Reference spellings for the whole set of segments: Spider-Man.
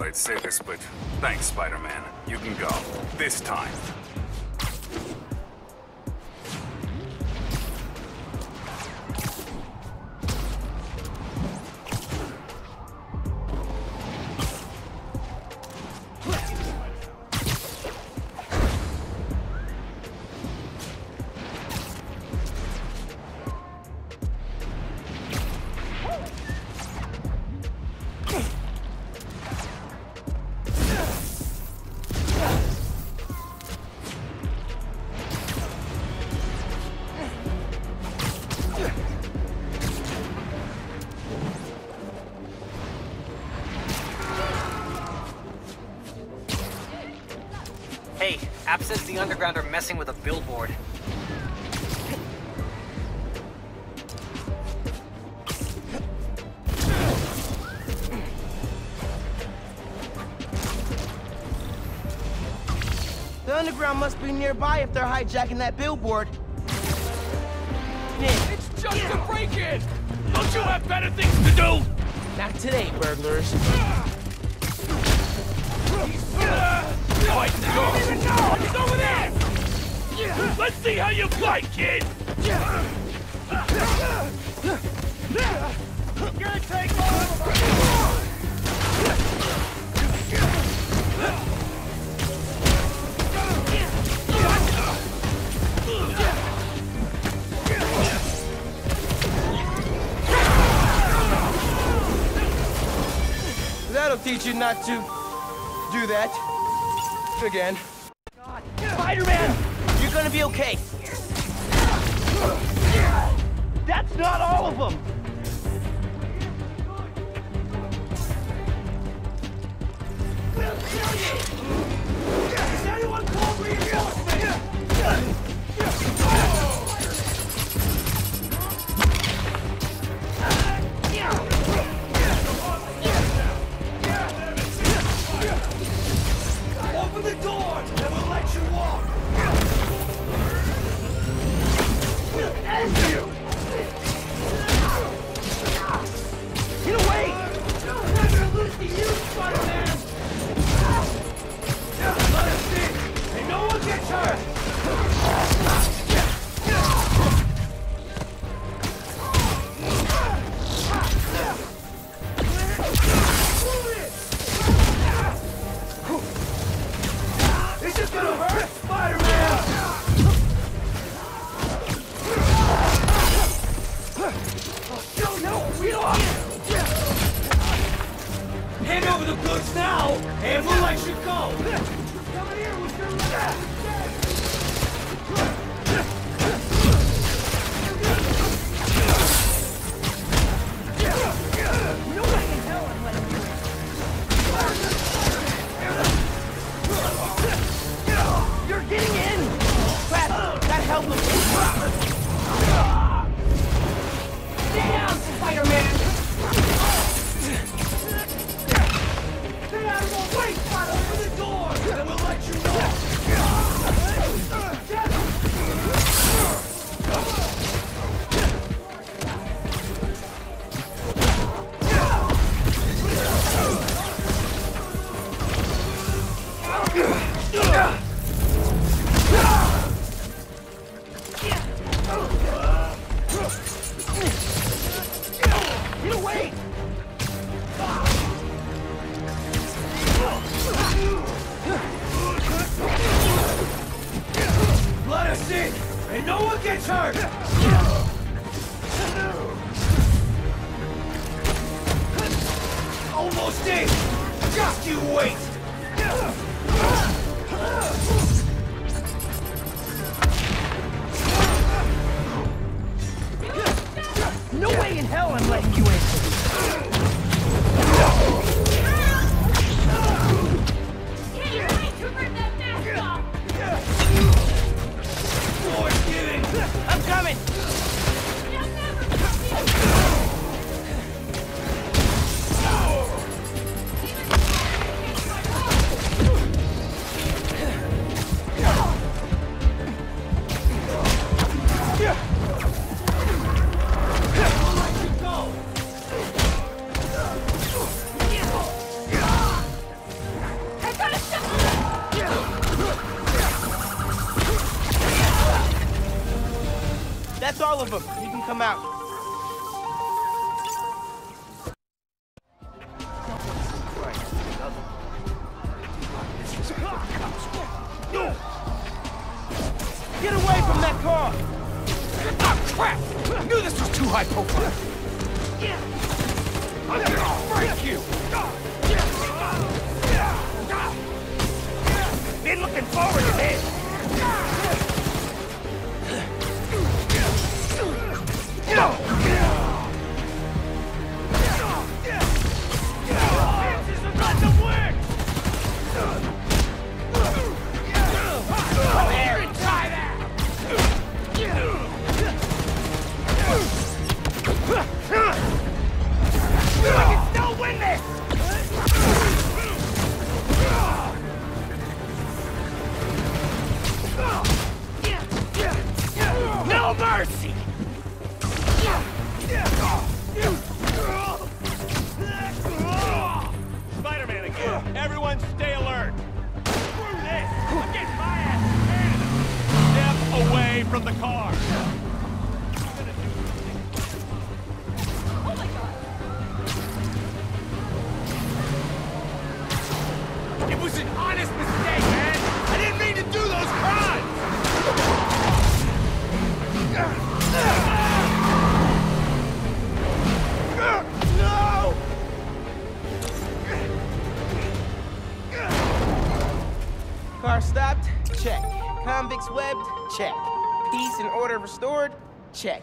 thought I'd say this, but thanks, Spider-Man. You can go. This time. Hey, App says the underground are messing with a billboard. The underground must be nearby if they're hijacking that billboard. It's just a break-in! Don't you have better things to do? Not today, burglars. He's over there! Let's see how you play, kid! You're gonna take all of us. That'll teach you not to do that again. Spider-Man! You're gonna be okay. That's not all of them! We'll kill you! Is anyone called reinforcements? Open the door and we'll let you walk! Hand over the goods now, and we'll let you go! Come here with your left! Nobody can tell him what to do. You're getting in! Fast, that helped him! Stay down, Spider-Man! And no one gets hurt! Almost in! Just you wait! No way in hell I'm letting you in! Can't you wait to rip that mask off? I'm coming! You'll never come here! That's all of them. You can come out. Get away from that car! Oh, crap! I knew this was too high profile. I'm gonna break you! Been looking forward to this. Webbed? Check. Peace and order restored? Check.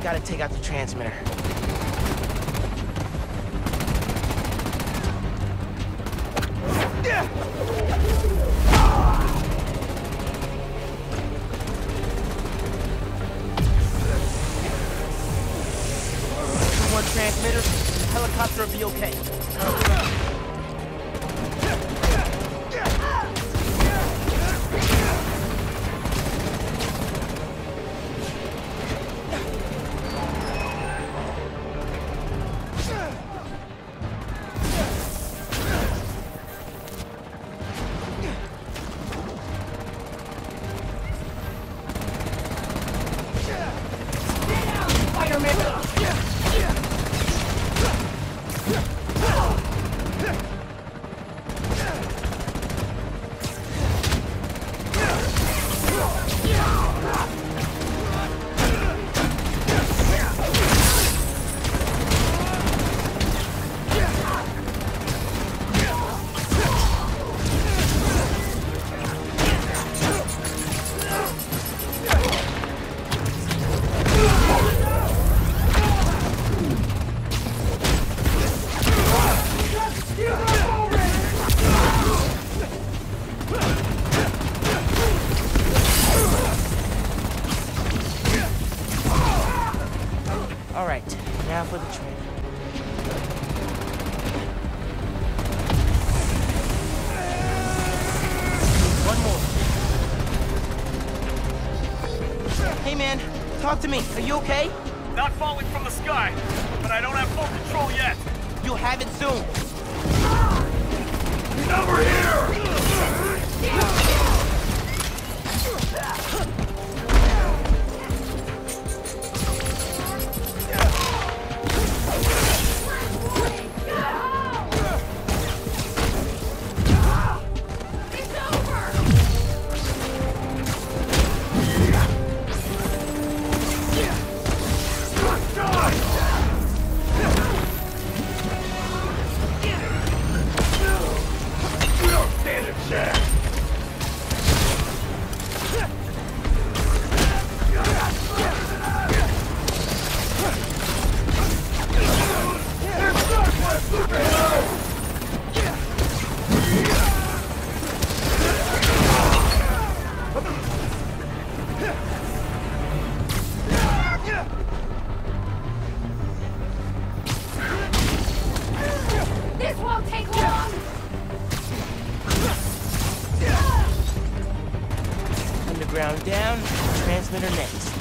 Gotta take out the transmitter. One transmitter, helicopter will be okay. Talk to me. Are you okay? Not falling from the sky, but I don't have full control yet. You'll have it soon. Get over here! It's over! down, transmitter next.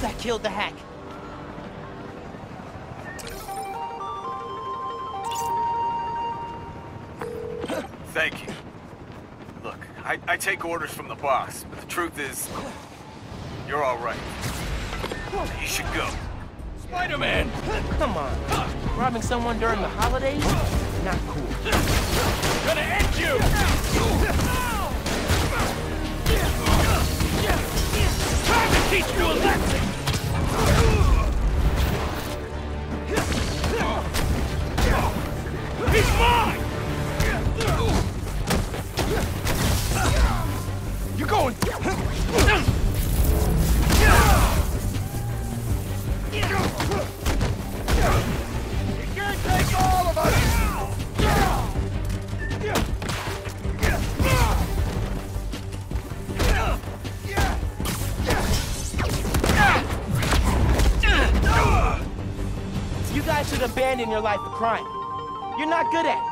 That killed the hack. Thank you. Look, I take orders from the boss, but the truth is, you're all right. You should go. Spider-Man! Come on. Robbing someone during the holidays? Not cool. Gonna end you! Trying to teach you a lesson! He's mine! You're going! You guys should abandon your life for crime. You're not good at it.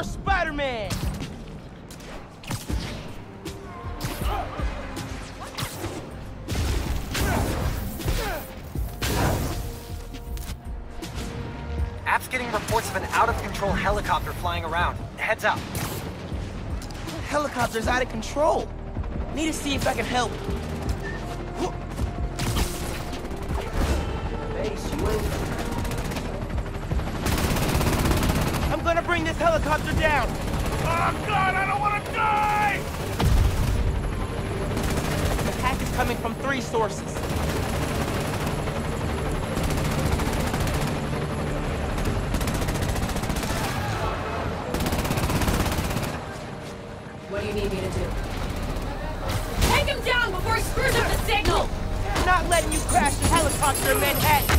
Spider-Man! App's getting reports of an out-of-control helicopter flying around. Heads up. Helicopter's out of control. Need to see if I can help. I'm gonna bring this helicopter down! Oh God, I don't wanna die! The hack is coming from 3 sources. What do you need me to do? Take him down before he screws up the signal! I'm not letting you crash the helicopter in Manhattan!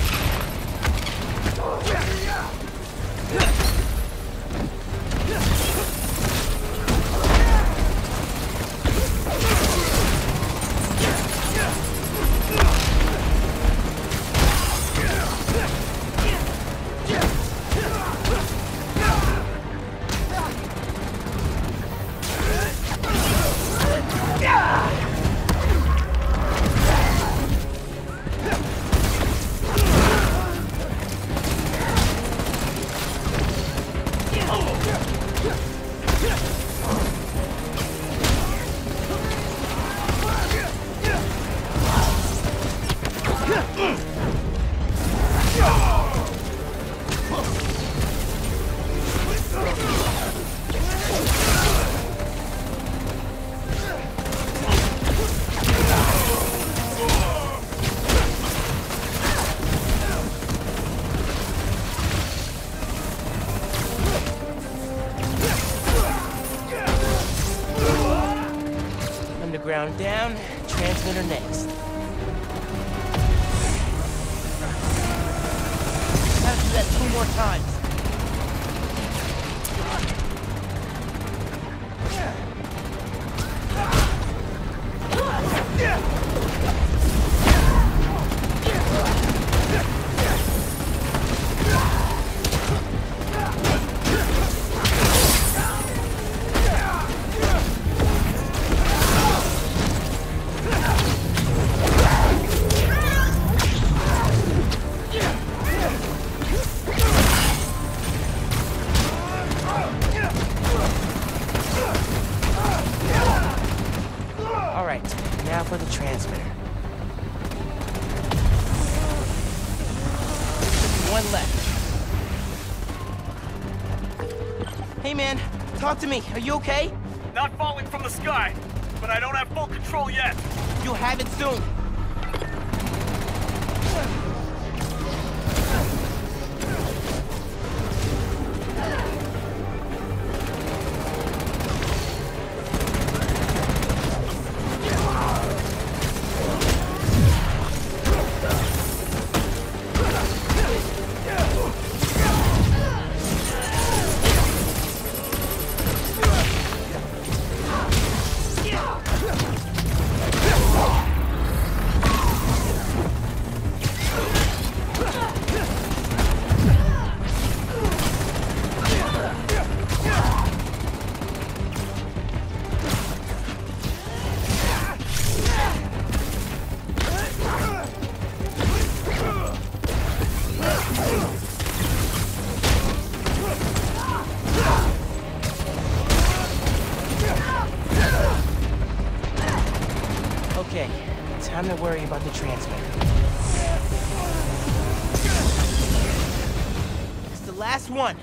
Ground down, transmitter next. Have to do that 2 more times. Now for the transmitter. One left. Hey man, talk to me. Are you okay? Not falling from the sky, but I don't have full control yet. You'll have it soon. Time to worry about the transmitter. It's the last one.